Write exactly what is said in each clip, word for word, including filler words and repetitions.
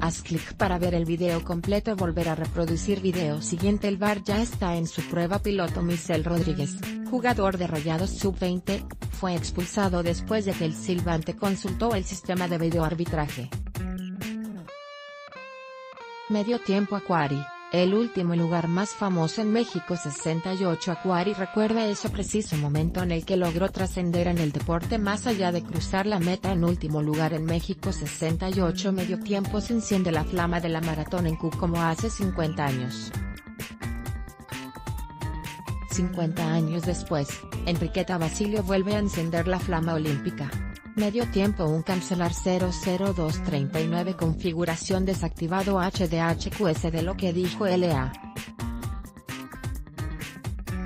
Haz clic para ver el video completo. Volver a reproducir video siguiente. El V A R ya está en su prueba piloto. Michel Rodríguez, jugador de Rayados sub veinte, fue expulsado después de que el silbante consultó el sistema de videoarbitraje. Medio tiempo. Akhwari, el último lugar más famoso en México. sesenta y ocho. Akhwari recuerda ese preciso momento en el que logró trascender en el deporte más allá de cruzar la meta en último lugar en México. sesenta y ocho. Medio tiempo. Se enciende la flama de la maratón en Q como hace cincuenta años. cincuenta años después, Enriqueta Basilio vuelve a encender la flama olímpica. Medio tiempo. Un cancelar. Cero cero dos treinta y nueve. Configuración desactivado. H D H Q S de lo que dijo L A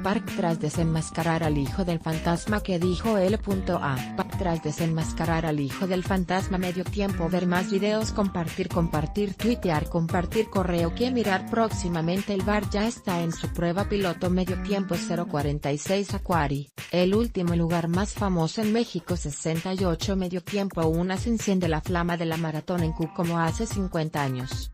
Park tras desenmascarar al hijo del fantasma. Que dijo L A Park tras desenmascarar al hijo del fantasma. Medio tiempo. Ver más videos. Compartir, compartir, tuitear, compartir, correo que mirar próximamente. El V A R ya está en su prueba piloto. Medio tiempo. Cero cuarenta y seis. Akhwari, el último lugar más famoso en México. sesenta y ocho. Medio tiempo. Una se enciende la flama de la maratón en Q como hace cincuenta años.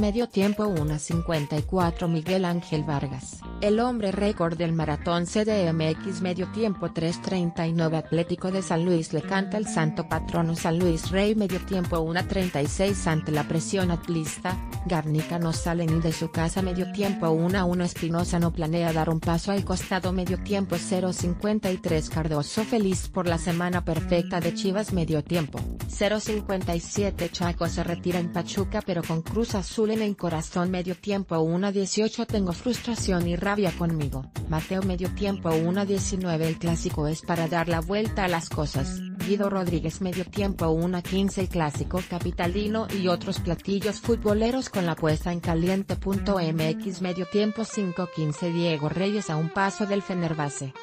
Medio tiempo. Una cincuenta y cuatro. Miguel Ángel Vargas, el hombre récord del maratón C D M X. Medio tiempo. Tres treinta y nueve. Atlético de San Luis le canta al santo patrono San Luis Rey. Medio tiempo. Una treinta y seis. Ante la presión atlista, Garnica no sale ni de su casa. Medio tiempo. Una uno. Espinosa no planea dar un paso al costado. Medio tiempo. Cero cincuenta y tres. Cardoso feliz por la semana perfecta de Chivas. Medio tiempo. Cero cincuenta y siete. Chaco se retira en Pachuca pero con Cruz Azul en el corazón. Medio tiempo. Una dieciocho. Tengo frustración y rabia conmigo, Mateo. Medio tiempo. Una diecinueve. El clásico es para dar la vuelta a las cosas, Guido Rodríguez. Medio tiempo. Una quince. El clásico capitalino y otros platillos futboleros con la puesta en caliente punto m x. Medio tiempo. Cinco quince. Diego Reyes a un paso del Fenerbahce.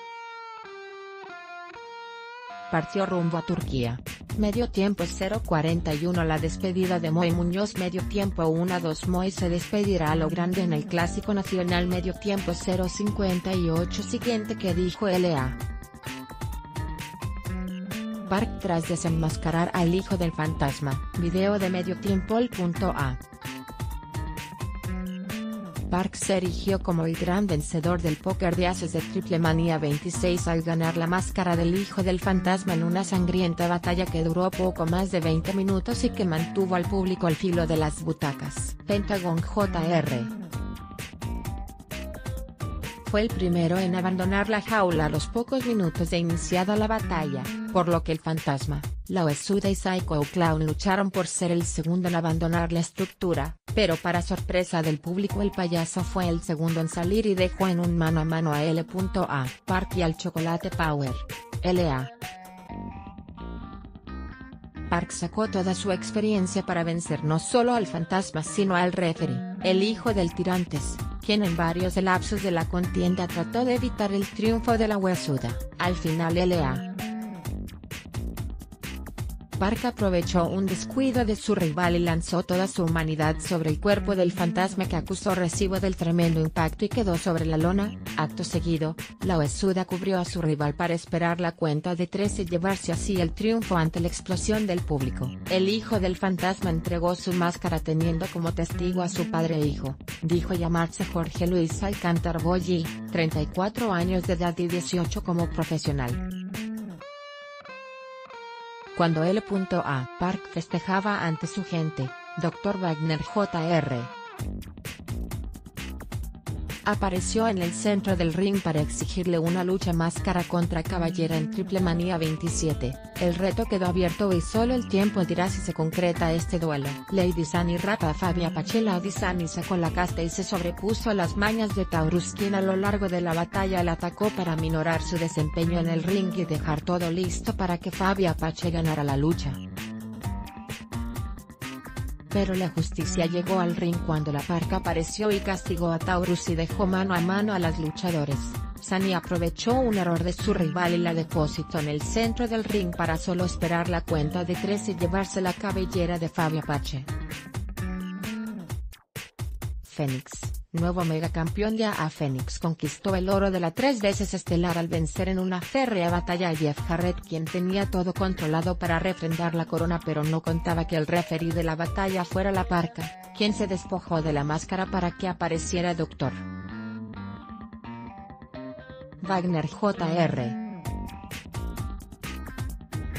Partió rumbo a Turquía. Medio tiempo. Cero cuarenta y uno. La despedida de Moy Muñoz. Medio tiempo. Una dos. Moy se despedirá a lo grande en el Clásico Nacional. Medio tiempo. Cero cincuenta y ocho. Siguiente. Que dijo L A Park tras desenmascarar al hijo del fantasma. Video de medio tiempo. El A Park se erigió como el gran vencedor del póker de ases de Triple Manía veintiséis al ganar la máscara del hijo del fantasma en una sangrienta batalla que duró poco más de veinte minutos y que mantuvo al público al filo de las butacas. Pentagon junior fue el primero en abandonar la jaula a los pocos minutos de iniciada la batalla, por lo que el fantasma, la Oesuda y Psycho Clown lucharon por ser el segundo en abandonar la estructura, pero para sorpresa del público el payaso fue el segundo en salir y dejó en un mano a mano a L A Park y al Chocolate Power. L A Park sacó toda su experiencia para vencer no solo al fantasma sino al referee, el hijo del Tirantes, quien en varios lapsos de la contienda trató de evitar el triunfo de la huesuda. Al final L A Park aprovechó un descuido de su rival y lanzó toda su humanidad sobre el cuerpo del fantasma, que acusó recibo del tremendo impacto y quedó sobre la lona. Acto seguido, la huesuda cubrió a su rival para esperar la cuenta de tres y llevarse así el triunfo ante la explosión del público. El hijo del fantasma entregó su máscara teniendo como testigo a su padre e hijo. Dijo llamarse Jorge Luis Alcántar Goyi, treinta y cuatro años de edad y dieciocho como profesional. Cuando L A Park festejaba ante su gente, doctor Wagner junior apareció en el centro del ring para exigirle una lucha máscara contra caballera en Triple Manía veintisiete. El reto quedó abierto y solo el tiempo dirá si se concreta este duelo. Lady Sunny rapa a Fabia Apache. Lady Sunny sacó la casta y se sobrepuso a las mañas de Taurus, quien a lo largo de la batalla la atacó para minorar su desempeño en el ring y dejar todo listo para que Fabia Apache ganara la lucha. Pero la justicia llegó al ring cuando la Park apareció y castigó a Taurus y dejó mano a mano a las luchadores. Sunny aprovechó un error de su rival y la depositó en el centro del ring para solo esperar la cuenta de tres y llevarse la cabellera de Fabia Apache. Fénix, Nuevo megacampeón ya a Fénix conquistó el oro de la tres veces estelar al vencer en una férrea batalla a Jeff Jarrett, quien tenía todo controlado para refrendar la corona, pero no contaba que el referí de la batalla fuera La Parca, quien se despojó de la máscara para que apareciera doctor Wagner junior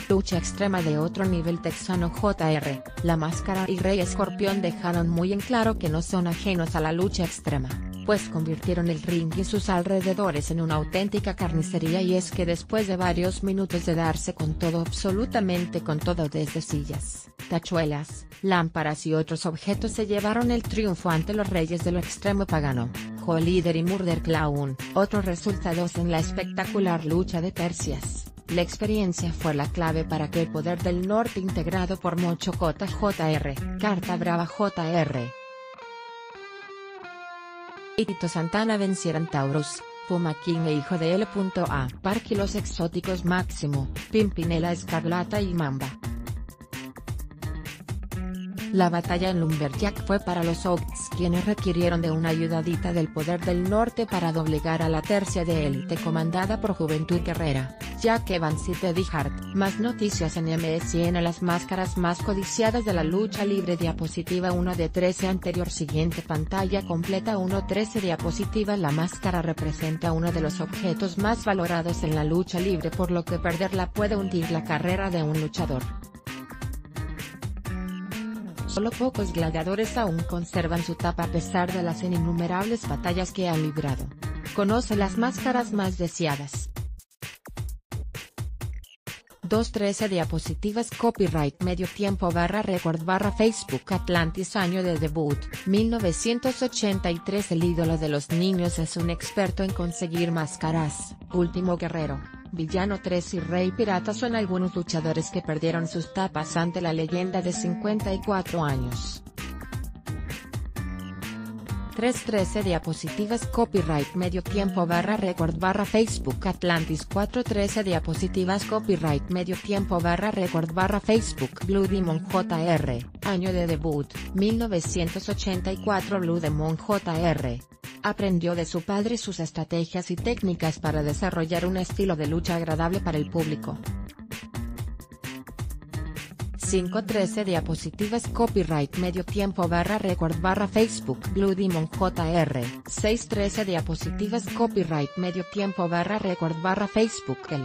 Lucha extrema de otro nivel. Texano junior, La Máscara y Rey Escorpión dejaron muy en claro que no son ajenos a la lucha extrema, pues convirtieron el ring y sus alrededores en una auténtica carnicería, y es que después de varios minutos de darse con todo, absolutamente con todo, desde sillas, tachuelas, lámparas y otros objetos, se llevaron el triunfo ante los reyes de lo extremo Pagano, Jolíder y Murder Clown. Otros resultados en la espectacular lucha de tercias. La experiencia fue la clave para que el poder del norte, integrado por Mochocota junior, Carta Brava junior y Tito Santana, vencieran Taurus, Puma King e Hijo de L A. Park, y los exóticos Máximo, Pimpinela Escarlata y Mamba. La batalla en Lumberjack fue para los Oaks, quienes requirieron de una ayudadita del poder del norte para doblegar a la tercia de élite comandada por Juventud Guerrera, Jack Evans y Teddy Hart. Más noticias en M S N. Las máscaras más codiciadas de la lucha libre. Diapositiva uno de trece. Anterior. Siguiente pantalla completa. uno trece. Diapositiva. La máscara representa uno de los objetos más valorados en la lucha libre, por lo que perderla puede hundir la carrera de un luchador. Solo pocos gladiadores aún conservan su tapa a pesar de las innumerables batallas que han librado. Conoce las máscaras más deseadas. dos punto trece. Diapositivas. Copyright medio tiempo barra record barra Facebook. Atlantis. Año de debut, mil novecientos ochenta y tres. El ídolo de los niños es un experto en conseguir máscaras. Último guerrero, Villano tres y Rey Pirata son algunos luchadores que perdieron sus tapas ante la leyenda de cincuenta y cuatro años. tres punto trece. Diapositivas. Copyright medio tiempo barra record barra Facebook. Atlantis. cuatro punto trece. Diapositivas. Copyright medio tiempo barra record barra Facebook. Blue Demon junior, Año de debut, mil novecientos ochenta y cuatro. Blue Demon junior aprendió de su padre sus estrategias y técnicas para desarrollar un estilo de lucha agradable para el público. cinco punto trece. Diapositivas. Copyright medio tiempo barra record barra Facebook. Blue Demon junior seis punto trece. Diapositivas. Copyright medio tiempo barra record barra Facebook. L.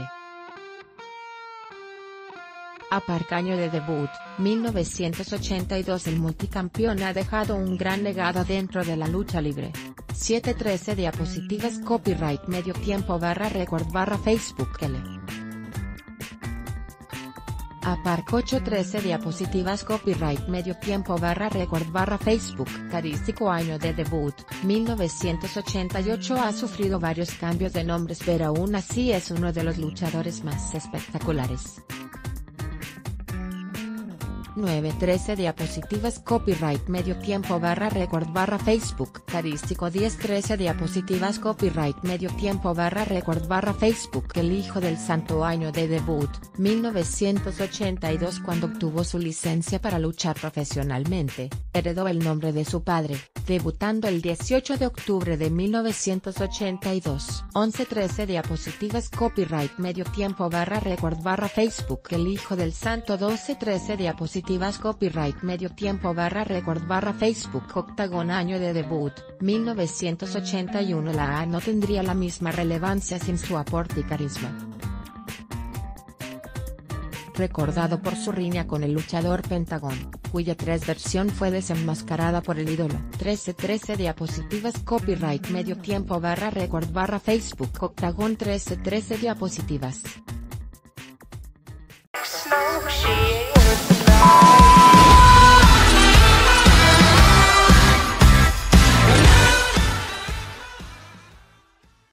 A. Park. Año de debut, mil novecientos ochenta y dos. El multicampeón ha dejado un gran legado dentro de la lucha libre. siete punto trece. Diapositivas. Copyright medio tiempo barra record barra Facebook. L. A. Park. ocho punto trece. Diapositivas. Copyright medio tiempo barra record barra Facebook. Carístico. Año de debut, mil novecientos ochenta y ocho. Ha sufrido varios cambios de nombres, pero aún así es uno de los luchadores más espectaculares. nueve punto trece. Diapositivas. Copyright medio tiempo barra record barra Facebook. Carístico. diez punto trece. Diapositivas. Copyright medio tiempo barra record barra Facebook. El Hijo del Santo. Año de debut, mil novecientos ochenta y dos. Cuando obtuvo su licencia para luchar profesionalmente, heredó el nombre de su padre, debutando el dieciocho de octubre de mil novecientos ochenta y dos. once punto trece. Diapositivas. Copyright medio tiempo barra record barra Facebook. El Hijo del Santo. doce punto trece. Diapositivas. Copyright medio tiempo barra record barra Facebook. Octágono. Año de debut, mil novecientos ochenta y uno. La A no tendría la misma relevancia sin su aporte y carisma. Recordado por su riña con el luchador Pentagon, cuya tres versión fue desenmascarada por el ídolo. trece punto trece. Diapositivas. Copyright medio tiempo barra record barra Facebook. Octágono. trece punto trece. Diapositivas.